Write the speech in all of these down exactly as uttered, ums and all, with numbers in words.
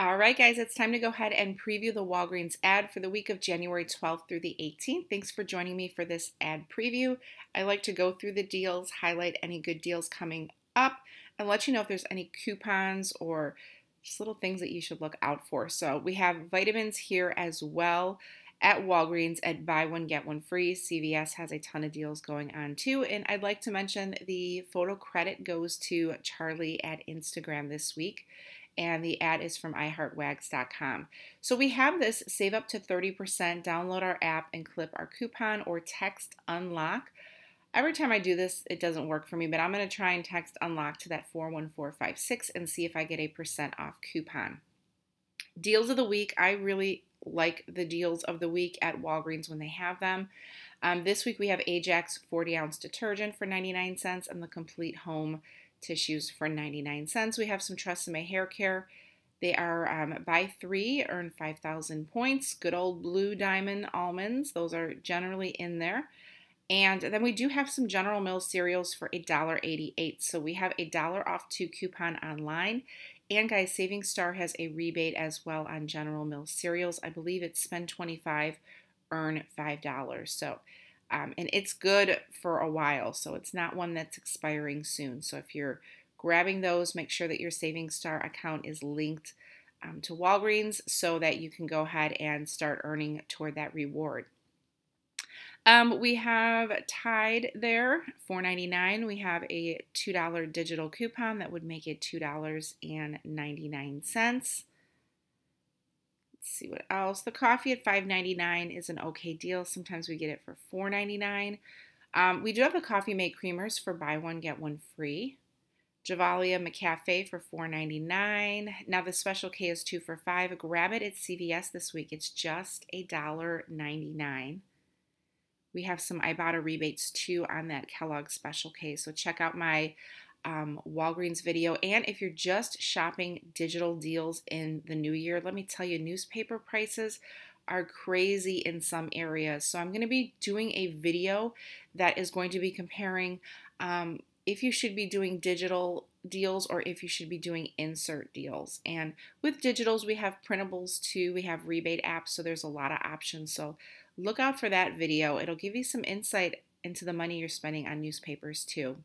All right, guys, it's time to go ahead and preview the Walgreens ad for the week of January twelfth through the eighteenth. Thanks for joining me for this ad preview. I like to go through the deals, highlight any good deals coming up, and let you know if there's any coupons or just little things that you should look out for. So we have vitamins here as well at Walgreens at buy one, get one free. C V S has a ton of deals going on too. And I'd like to mention the photo credit goes to Charlie at Instagram this week. And the ad is from i heart wags dot com. So we have this save up to thirty percent, download our app and clip our coupon or text unlock. Every time I do this, it doesn't work for me, but I'm gonna try and text unlock to that four one four five six and see if I get a percent off coupon. Deals of the week, I really like the deals of the week at Walgreens when they have them. Um, this week we have Ajax forty ounce detergent for ninety-nine cents and the Complete Home tissues for ninety-nine cents. We have some Tresemme hair care. They are um, buy three, earn five thousand points. Good old Blue Diamond almonds. Those are generally in there. And then we do have some General Mills cereals for a dollar eighty-eight. So we have a dollar off two coupon online. And guys, Saving Star has a rebate as well on General Mills cereals. I believe it's spend twenty-five dollars, earn five dollars. So Um, and it's good for a while, so it's not one that's expiring soon. So if you're grabbing those, make sure that your Saving Star account is linked um, to Walgreens so that you can go ahead and start earning toward that reward. Um, we have Tide there, four ninety-nine. We have a two dollar digital coupon that would make it two ninety-nine. Let's see what else. The coffee at five ninety-nine is an okay deal. Sometimes we get it for four ninety-nine. Um, we do have the Coffee Mate creamers for buy one, get one free. Javalia McCafe for four ninety-nine. Now the Special K is two for five. Grab it at C V S this week. It's just a dollar ninety-nine. We have some Ibotta rebates too on that Kellogg Special K. So check out my Um, Walgreens video. And if you're just shopping digital deals in the new year, let me tell you, newspaper prices are crazy in some areas. So I'm going to be doing a video that is going to be comparing um, if you should be doing digital deals or if you should be doing insert deals. And with digitals, we have printables too. We have rebate apps. So there's a lot of options. So look out for that video. It'll give you some insight into the money you're spending on newspapers too.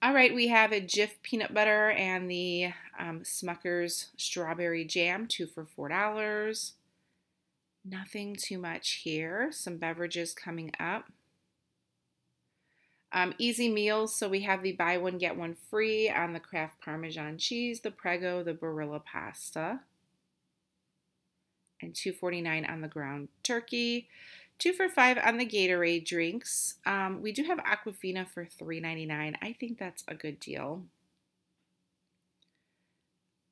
All right, we have a Jif peanut butter and the um, Smucker's strawberry jam, two for four dollars. Nothing too much here. Some beverages coming up. Um, easy meals, so we have the buy one, get one free on the Kraft Parmesan cheese, the Prego, the Barilla pasta, and two forty-nine on the ground turkey. Two for five on the Gatorade drinks. Um, we do have Aquafina for three ninety-nine. I think that's a good deal.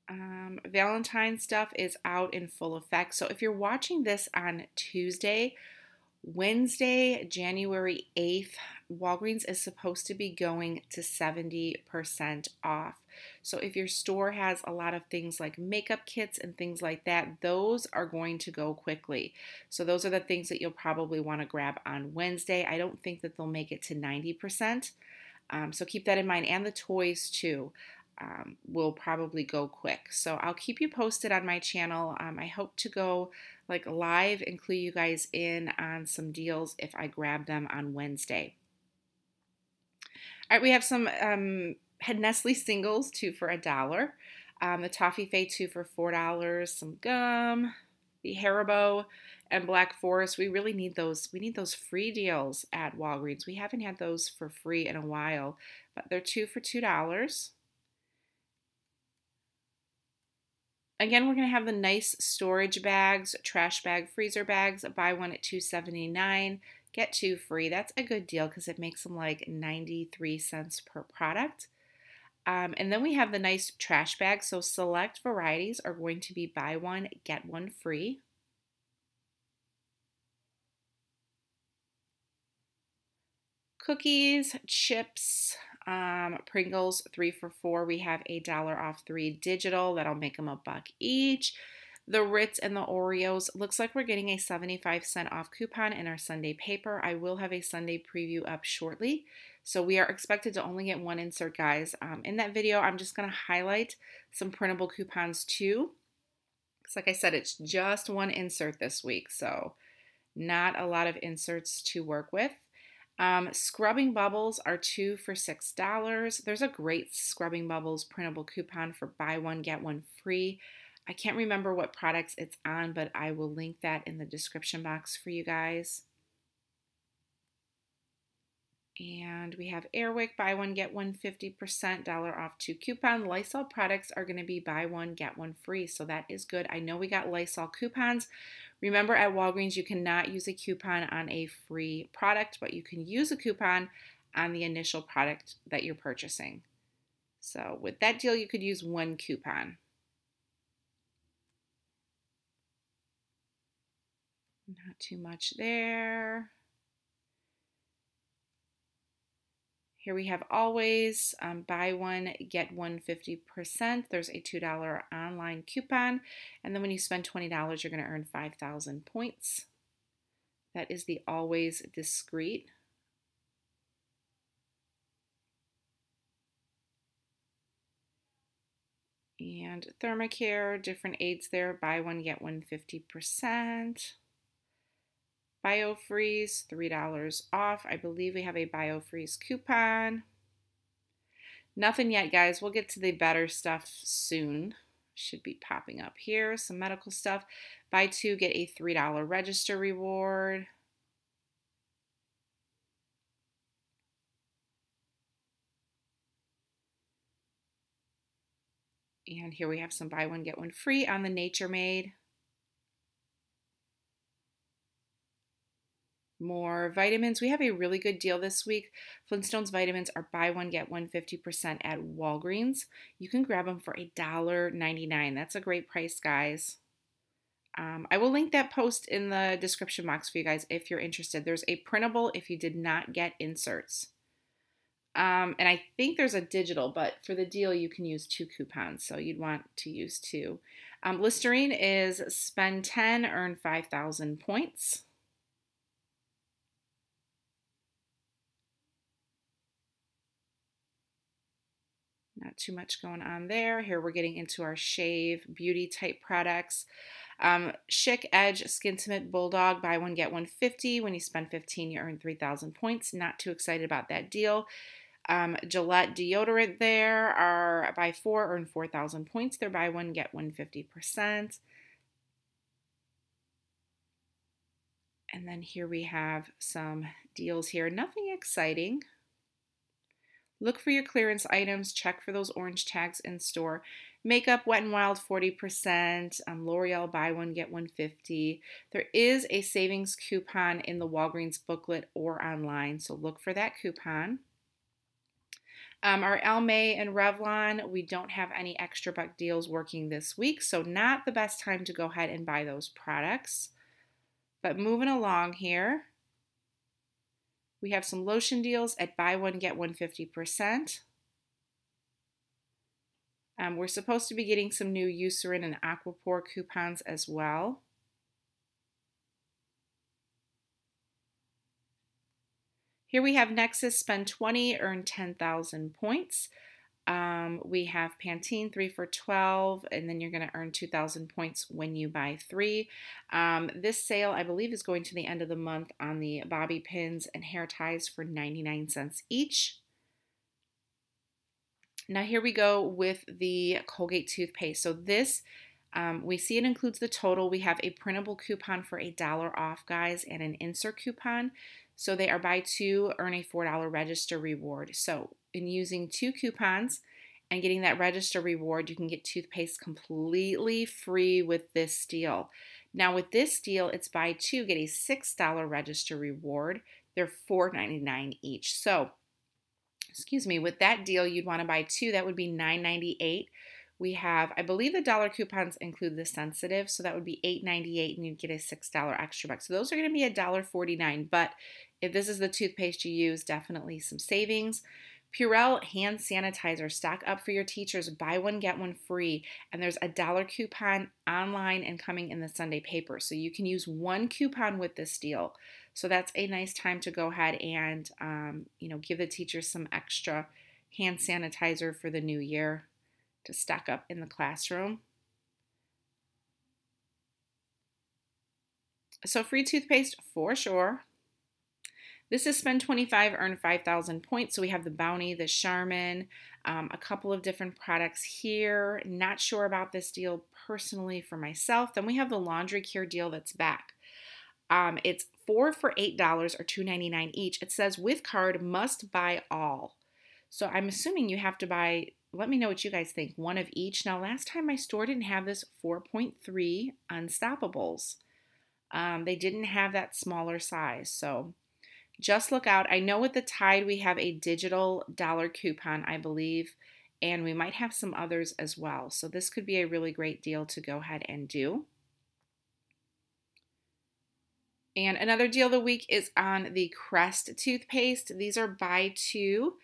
Um, Valentine's stuff is out in full effect. So if you're watching this on Tuesday, Wednesday, January eighth, Walgreens is supposed to be going to seventy percent off. So if your store has a lot of things like makeup kits and things like that, those are going to go quickly. So those are the things that you'll probably want to grab on Wednesday. I don't think that they'll make it to ninety percent. Um, so keep that in mind. And the toys too um, will probably go quick. So I'll keep you posted on my channel. Um, I hope to go like live and clue you guys in on some deals if I grab them on Wednesday. All right, we have some um, Nestle singles, two for a dollar. Um, the Toffifee, two for four dollars. Some gum, the Haribo, and Black Forest. We really need those. We need those free deals at Walgreens. We haven't had those for free in a while, but they're two for two dollars. Again, we're going to have the nice storage bags, trash bag, freezer bags. Buy one at two seventy-nine, get two free. That's a good deal because it makes them like ninety-three cents per product. Um, and then we have the nice trash bags. So select varieties are going to be buy one, get one free. Cookies, chips, um, Pringles, three for four. We have a dollar off three digital. That'll make them a buck each. The Ritz and the Oreos. Looks like we're getting a seventy-five cent off coupon in our Sunday paper. I will have a Sunday preview up shortly. So we are expected to only get one insert, guys. Um, in that video, I'm just going to highlight some printable coupons too. Because like I said, it's just one insert this week, so not a lot of inserts to work with. Um, Scrubbing Bubbles are two for six dollars. There's a great Scrubbing Bubbles printable coupon for buy one, get one free. I can't remember what products it's on, but I will link that in the description box for you guys. And we have Airwick, buy one, get one fifty percent dollar off two coupon. Lysol products are going to be buy one, get one free. So that is good. I know we got Lysol coupons. Remember at Walgreens, you cannot use a coupon on a free product, but you can use a coupon on the initial product that you're purchasing. So with that deal, you could use one coupon. Not too much there. Here we have Always, um, buy one, get one fifty percent. There's a two dollar online coupon. And then when you spend twenty dollars, you're going to earn five thousand points. That is the Always Discreet. And Thermacare, different aids there. Buy one, get one fifty percent. Biofreeze, three dollars off. I believe we have a Biofreeze coupon. Nothing yet, guys. We'll get to the better stuff soon. Should be popping up here. Some medical stuff. Buy two, get a three dollar register reward. And here we have some buy one, get one free on the Nature Made. More vitamins. We have a really good deal this week. Flintstones vitamins are buy one, get one fifty percent at Walgreens. You can grab them for a dollar ninety-nine. That's a great price, guys. Um, I will link that post in the description box for you guys if you're interested. There's a printable if you did not get inserts. Um, and I think there's a digital, but for the deal, you can use two coupons. So you'd want to use two. Um, Listerine is spend ten, earn five thousand points. Not too much going on there. Here we're getting into our shave beauty type products. Um, Schick, Edge, Skintimate, Bulldog, buy one, get one fifty. When you spend fifteen, you earn three thousand points. Not too excited about that deal. Um, Gillette deodorant there are buy four, earn four thousand points. They're buy one, get one fifty percent. And then here we have some deals here. Nothing exciting. Look for your clearance items. Check for those orange tags in store. Makeup, Wet n Wild, forty percent. Um, L'Oreal, buy one, get one fifty. There is a savings coupon in the Walgreens booklet or online, so look for that coupon. Um, our Elmay and Revlon, we don't have any extra buck deals working this week, so not the best time to go ahead and buy those products. But moving along here. We have some lotion deals at buy one, get one fifty percent. Um, we're supposed to be getting some new Eucerin and Aquaphor coupons as well. Here we have Nexus, spend twenty, earn ten thousand points. Um, we have Pantene, three for twelve, and then you're going to earn two thousand points when you buy three. Um, this sale, I believe, is going to the end of the month on the bobby pins and hair ties for ninety-nine cents each. Now here we go with the Colgate toothpaste. So this, um, we see it includes the total. We have a printable coupon for a dollar off, guys, and an insert coupon. So they are buy two, earn a four dollar register reward. So in using two coupons and getting that register reward, you can get toothpaste completely free with this deal. Now with this deal, it's buy two, get a six dollar register reward. They're four ninety-nine each. So, excuse me, with that deal, you'd want to buy two. That would be nine ninety-eight. We have, I believe the dollar coupons include the sensitive, so that would be eight ninety-eight, and you'd get a six dollar extra buck. So those are going to be a dollar forty-nine, but if this is the toothpaste you use, definitely some savings. Purell hand sanitizer, stock up for your teachers, buy one, get one free, and there's a dollar coupon online and coming in the Sunday paper. So you can use one coupon with this deal. So that's a nice time to go ahead and um, you know, give the teachers some extra hand sanitizer for the new year to stock up in the classroom. So free toothpaste for sure. This is spend twenty-five, earn five thousand points. So we have the Bounty, the Charmin, um, a couple of different products here. Not sure about this deal personally for myself. Then we have the Laundry Care deal that's back. Um, it's four for eight dollars or two ninety-nine each. It says with card, must buy all. So I'm assuming you have to buy, let me know what you guys think, one of each. Now last time my store didn't have this four point three Unstoppables. Um, they didn't have that smaller size, so just look out. I know with the Tide we have a digital dollar coupon, I believe, and we might have some others as well. So this could be a really great deal to go ahead and do. And another deal of the week is on the Crest toothpaste. These are buy two.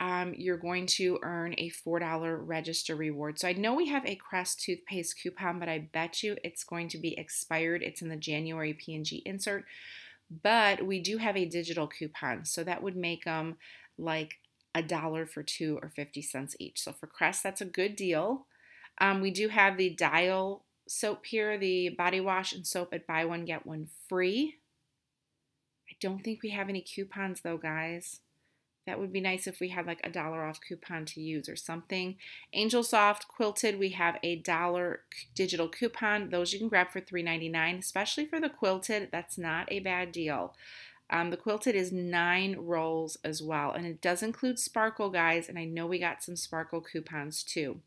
Um, you're going to earn a four dollar register reward. So I know we have a Crest toothpaste coupon, but I bet you it's going to be expired. It's in the January P and G insert. But we do have a digital coupon, so that would make them like a dollar for two or fifty cents each. So for Crest, that's a good deal. Um, we do have the Dial soap here, the body wash and soap at buy one, get one free. I don't think we have any coupons though, guys. That would be nice if we had like a dollar off coupon to use or something. Angel Soft, Quilted, we have a dollar digital coupon. Those you can grab for three ninety-nine, especially for the Quilted. That's not a bad deal. Um, the Quilted is nine rolls as well. And it does include Sparkle, guys. And I know we got some Sparkle coupons too.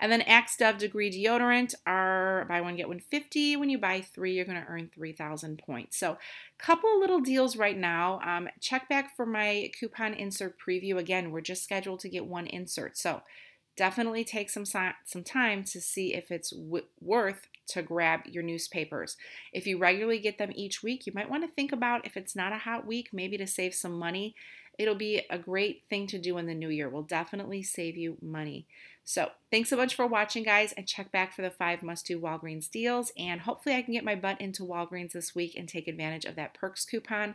And then Axe Dove Degree Deodorant are buy one, get one fifty. When you buy three, you're going to earn three thousand points. So a couple little deals right now. Um, check back for my coupon insert preview. Again, we're just scheduled to get one insert. So definitely take some, some time to see if it's w worth to grab your newspapers. If you regularly get them each week, you might want to think about if it's not a hot week, maybe to save some money. It'll be a great thing to do in the new year. Will definitely save you money. So thanks so much for watching, guys, and check back for the five must-do Walgreens deals. And hopefully I can get my butt into Walgreens this week and take advantage of that perks coupon. A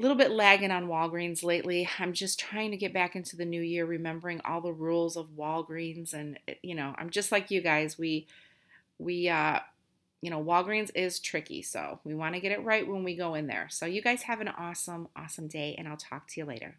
little bit lagging on Walgreens lately. I'm just trying to get back into the new year, remembering all the rules of Walgreens. And, you know, I'm just like you guys. We, we uh, you know, Walgreens is tricky. So we want to get it right when we go in there. So you guys have an awesome, awesome day, and I'll talk to you later.